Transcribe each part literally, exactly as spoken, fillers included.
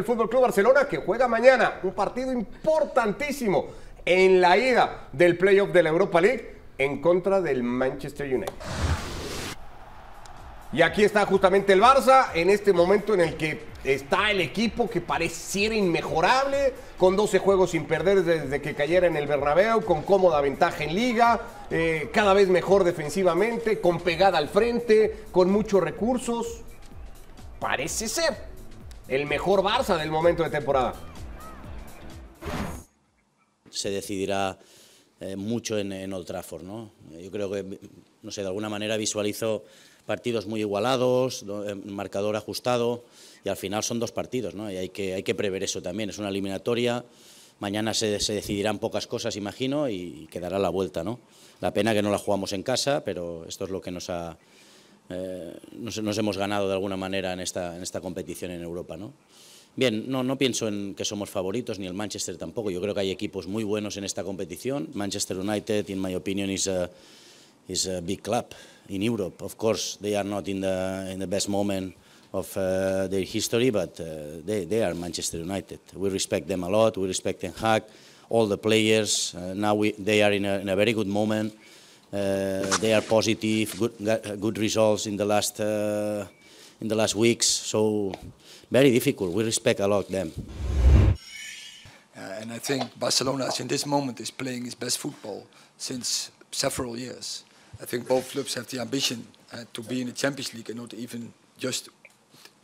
El Fútbol Club Barcelona, que juega mañana un partido importantísimo en la ida del playoff de la Europa League en contra del Manchester United. Y aquí está justamente el Barça en este momento en el que está el equipo que pareciera inmejorable, con doce juegos sin perder desde que cayera en el Bernabéu, con cómoda ventaja en Liga, eh, cada vez mejor defensivamente, con pegada al frente, con muchos recursos. Parece ser el mejor Barça del momento de temporada. Se decidirá eh, mucho en, en Old Trafford, ¿no? Yo creo que, no sé, de alguna manera visualizo partidos muy igualados, do, marcador ajustado, y al final son dos partidos, ¿no? Y hay que, hay que prever eso también. Es una eliminatoria, mañana se, se decidirán pocas cosas, imagino, y quedará la vuelta, ¿no? La pena que no la jugamos en casa, pero esto es lo que nos ha... Eh, nos, nos hemos ganado de alguna manera en esta, en esta competición en Europa, ¿no? Bien, no, no pienso en que somos favoritos, ni el Manchester tampoco. Yo creo que hay equipos muy buenos en esta competición. Manchester United, in my opinion, is a, is a big club in Europe. Of course, they are not in the, in the best moment of uh, their history, but uh, they, they are Manchester United. We respect them a lot, we respect Ten Hag, all the players. Uh, now we, they are in a, in a very good moment. Uh, they are positive, good, good results in the last uh, in the last weeks. So very difficult. We respect a lot them. Uh, and I think Barcelona, in this moment, is playing its best football since several years. I think both clubs have the ambition uh, to be in the Champions League, and not even just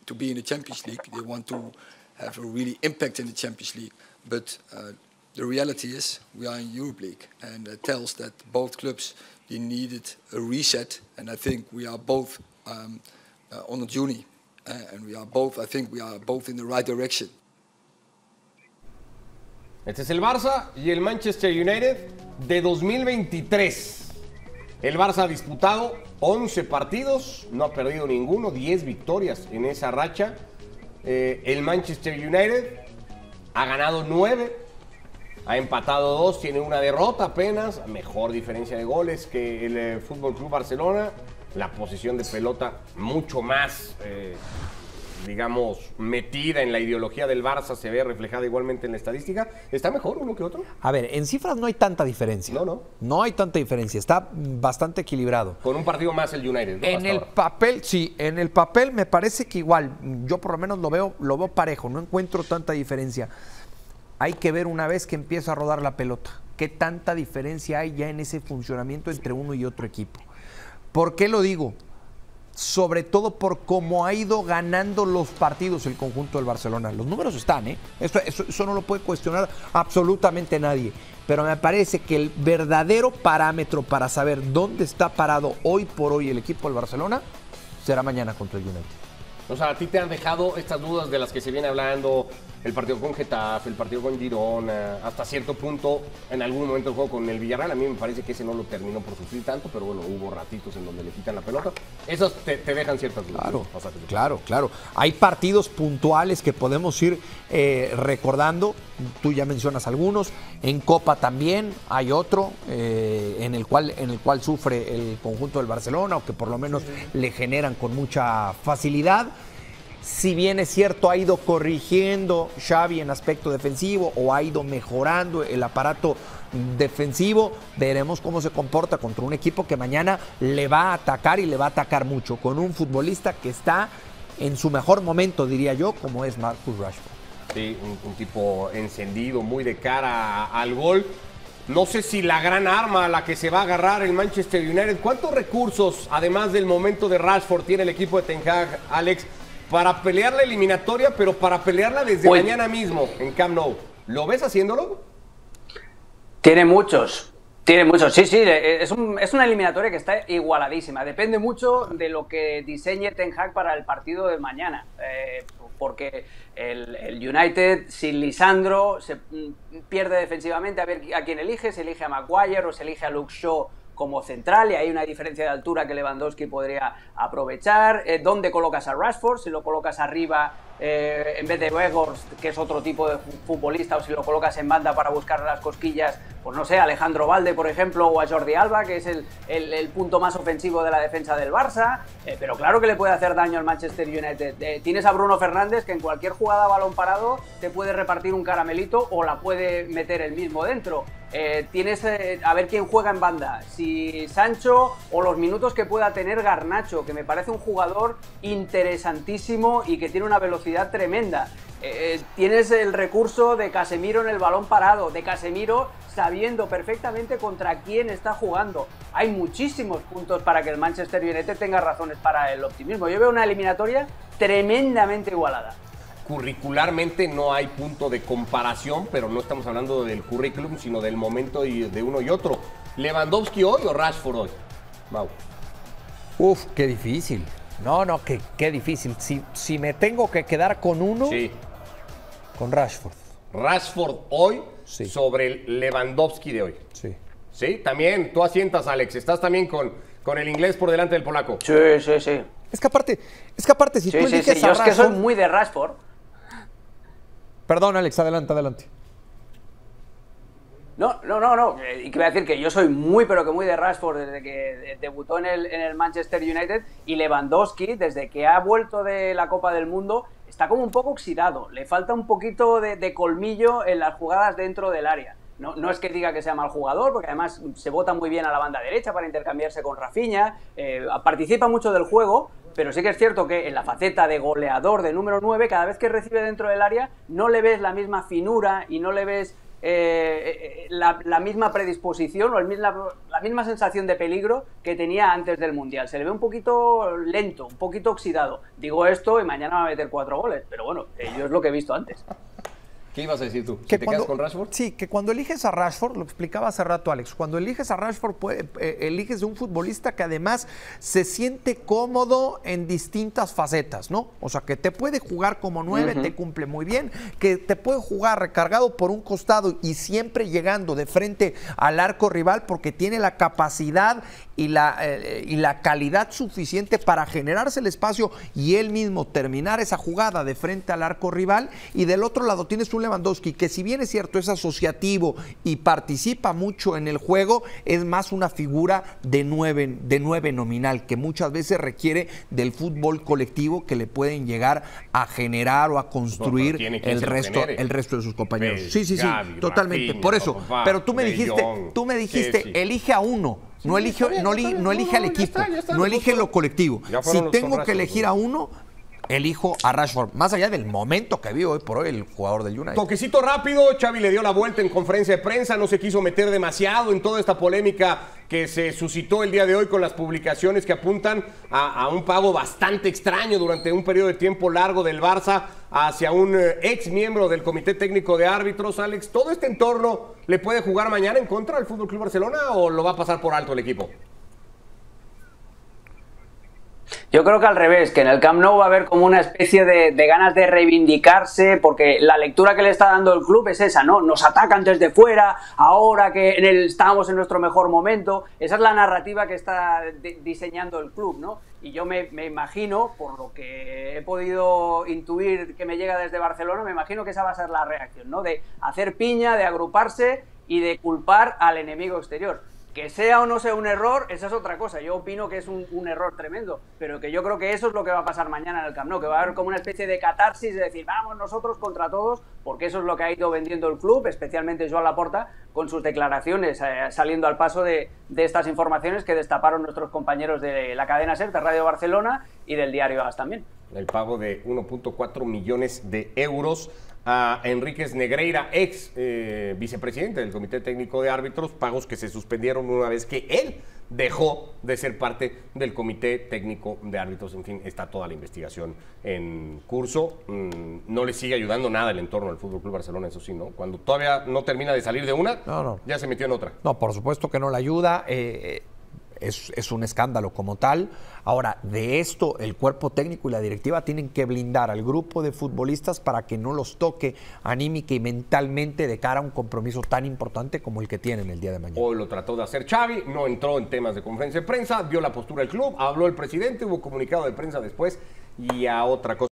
to be in the Champions League. They want to have a really impact in the Champions League, but. Uh, The reality is we are in Europe League, and it tells that both clubs they needed a reset, and I think we are both um, uh, on a journey, uh, and we are both. I think we are both in the right direction. Este es el Barça y el Manchester United de dos mil veintitrés. El Barça ha disputado once partidos, no ha perdido ninguno, diez victorias en esa racha. Eh, el Manchester United ha ganado nueve. Ha empatado dos, tiene una derrota apenas, mejor diferencia de goles que el eh, Fútbol Club Barcelona. La posición de pelota mucho más, eh, digamos, metida en la ideología del Barça, se ve reflejada igualmente en la estadística. ¿Está mejor uno que otro? A ver, en cifras no hay tanta diferencia. No, no. No hay tanta diferencia, está bastante equilibrado. Con un partido más el United, ¿no? En el ahora. papel, sí, en el papel me parece que igual, yo por lo menos lo veo, lo veo parejo, no encuentro tanta diferencia. Hay que ver una vez que empieza a rodar la pelota, qué tanta diferencia hay ya en ese funcionamiento entre uno y otro equipo. ¿Por qué lo digo? Sobre todo por cómo ha ido ganando los partidos el conjunto del Barcelona. Los números están, ¿eh? Eso, eso, eso no lo puede cuestionar absolutamente nadie. Pero me parece que el verdadero parámetro para saber dónde está parado hoy por hoy el equipo del Barcelona será mañana contra el United. O sea, ¿a ti te han dejado estas dudas de las que se viene hablando? El partido con Getafe, el partido con Girona, hasta cierto punto, en algún momento el juego con el Villarreal. A mí me parece que ese no lo terminó por sufrir tanto, pero bueno, hubo ratitos en donde le quitan la pelota. Esos te, te dejan ciertas dudas. Claro, ¿no? O sea, claro, claro. Hay partidos puntuales que podemos ir eh, recordando. Tú ya mencionas algunos. En Copa también hay otro eh, en, el cual, en el cual sufre el conjunto del Barcelona, o que por lo menos sí le generan con mucha facilidad. Si bien es cierto, ha ido corrigiendo Xavi en aspecto defensivo, o ha ido mejorando el aparato defensivo, veremos cómo se comporta contra un equipo que mañana le va a atacar, y le va a atacar mucho, con un futbolista que está en su mejor momento, diría yo, como es Marcus Rashford. Sí, un, un tipo encendido, muy de cara al gol. No sé si la gran arma a la que se va a agarrar el Manchester United. ¿Cuántos recursos, además del momento de Rashford, tiene el equipo de Ten Hag, Alex, para pelear la eliminatoria, pero para pelearla desde Uy. mañana mismo en Camp Nou? ¿Lo ves haciéndolo? Tiene muchos, tiene muchos. Sí, sí, es, un, es una eliminatoria que está igualadísima. Depende mucho de lo que diseñe Ten Hag para el partido de mañana. Eh, porque el, el United sin Lisandro se pierde defensivamente. A ver a quién elige, se elige a Maguire o se elige a Luke Shaw como central, y hay una diferencia de altura que Lewandowski podría aprovechar. ¿Dónde colocas a Rashford? Si lo colocas arriba eh, en vez de Weghorst, que es otro tipo de futbolista, o si lo colocas en banda para buscar las cosquillas, pues no sé, Alejandro Balde, por ejemplo, o a Jordi Alba, que es el, el, el punto más ofensivo de la defensa del Barça, eh, pero claro que le puede hacer daño al Manchester United. Eh, tienes a Bruno Fernández, que en cualquier jugada a balón parado te puede repartir un caramelito o la puede meter él mismo dentro. Eh, tienes eh, a ver quién juega en banda, si Sancho o los minutos que pueda tener Garnacho, que me parece un jugador interesantísimo y que tiene una velocidad tremenda. Eh, tienes el recurso de Casemiro en el balón parado, de Casemiro sabiendo perfectamente contra quién está jugando. Hay muchísimos puntos para que el Manchester United tenga razones para el optimismo. Yo veo una eliminatoria tremendamente igualada. Curricularmente no hay punto de comparación, pero no estamos hablando del currículum, sino del momento y de uno y otro. ¿Lewandowski hoy o Rashford hoy? Mau. Uf, qué difícil. No, no, qué, qué difícil. Si, si me tengo que quedar con uno, sí, con Rashford. Rashford hoy, sí, sobre el Lewandowski de hoy. Sí. Sí, también tú asientas, Alex. Estás también con, con el inglés por delante del polaco. Sí, sí, sí. Es que aparte, es que aparte si sí, tú sí, eliges sí. a Rashford... Yo es que soy muy de Rashford. Perdón, Alex, adelante, adelante. No, no, no, no. Y que voy a decir que yo soy muy, pero que muy de Rashford desde que debutó en el, en el Manchester United, y Lewandowski, desde que ha vuelto de la Copa del Mundo, está como un poco oxidado. Le falta un poquito de, de colmillo en las jugadas dentro del área. No, no es que diga que sea mal jugador, porque además se vota muy bien a la banda derecha para intercambiarse con Rafiña, eh, participa mucho del juego, pero sí que es cierto que en la faceta de goleador de número nueve, cada vez que recibe dentro del área, no le ves la misma finura y no le ves eh, la, la misma predisposición o el, la, la misma sensación de peligro que tenía antes del Mundial. Se le ve un poquito lento, un poquito oxidado. Digo esto y mañana va a meter cuatro goles, pero bueno, eh, yo es lo que he visto antes. ¿Qué ibas a decir tú? ¿Que te cuando, quedas con Rashford? Sí, que cuando eliges a Rashford, lo explicaba hace rato Alex, cuando eliges a Rashford, puede, eh, eliges de un futbolista que además se siente cómodo en distintas facetas, ¿no? O sea, que te puede jugar como nueve, uh-huh, te cumple muy bien, que te puede jugar recargado por un costado y siempre llegando de frente al arco rival porque tiene la capacidad y la, eh, y la calidad suficiente para generarse el espacio y él mismo terminar esa jugada de frente al arco rival. Y del otro lado tienes un Lewandowski, que si bien es cierto es asociativo y participa mucho en el juego, es más una figura de nueve, de nueve nominal, que muchas veces requiere del fútbol colectivo que le pueden llegar a generar o a construir no, el resto el resto de sus compañeros. Bell, sí, sí, sí, Gavi, totalmente. Rafiña, por eso, papá, pero tú me dijiste, Young, tú me dijiste, sí, sí. elige a uno. Sí, no elige, bien, no, bien, no elige no, al equipo, ya está, ya está, no elige lo colectivo. Si tengo que elegir a uno, elijo a Rashford, más allá del momento que vive hoy por hoy el jugador del United. Toquecito rápido, Xavi le dio la vuelta en conferencia de prensa, no se quiso meter demasiado en toda esta polémica que se suscitó el día de hoy con las publicaciones que apuntan a, a un pago bastante extraño durante un periodo de tiempo largo del Barça hacia un ex miembro del Comité Técnico de Árbitros. Alex, ¿todo este entorno le puede jugar mañana en contra al F C Barcelona o lo va a pasar por alto el equipo? Yo creo que al revés, que en el Camp Nou va a haber como una especie de, de ganas de reivindicarse, porque la lectura que le está dando el club es esa, ¿no? Nos atacan desde fuera, ahora que en el, estamos en nuestro mejor momento. Esa es la narrativa que está de, diseñando el club, ¿no? Y yo me, me imagino, por lo que he podido intuir que me llega desde Barcelona, me imagino que esa va a ser la reacción, ¿no? De hacer piña, de agruparse y de culpar al enemigo exterior. Que sea o no sea un error, esa es otra cosa. Yo opino que es un, un error tremendo, pero que yo creo que eso es lo que va a pasar mañana en el Camp Nou, que va a haber como una especie de catarsis de decir, vamos nosotros contra todos, porque eso es lo que ha ido vendiendo el club, especialmente Joan Laporta, con sus declaraciones, eh, saliendo al paso de, de estas informaciones que destaparon nuestros compañeros de la cadena SER, de Radio Barcelona y del diario AS también. El pago de uno punto cuatro millones de euros a Enríquez Negreira, ex eh, vicepresidente del Comité Técnico de Árbitros, pagos que se suspendieron una vez que él dejó de ser parte del Comité Técnico de Árbitros. En fin, está toda la investigación en curso. Mm, no le sigue ayudando nada el entorno del F C Barcelona, eso sí, ¿no? Cuando todavía no termina de salir de una, no, no. ya se metió en otra. No, por supuesto que no le ayuda. Eh, eh. Es, es un escándalo como tal. Ahora, de esto el cuerpo técnico y la directiva tienen que blindar al grupo de futbolistas para que no los toque anímica y mentalmente de cara a un compromiso tan importante como el que tienen el día de mañana. Hoy lo trató de hacer Xavi, no entró en temas de conferencia de prensa, vio la postura del club, habló el presidente, hubo comunicado de prensa después y a otra cosa.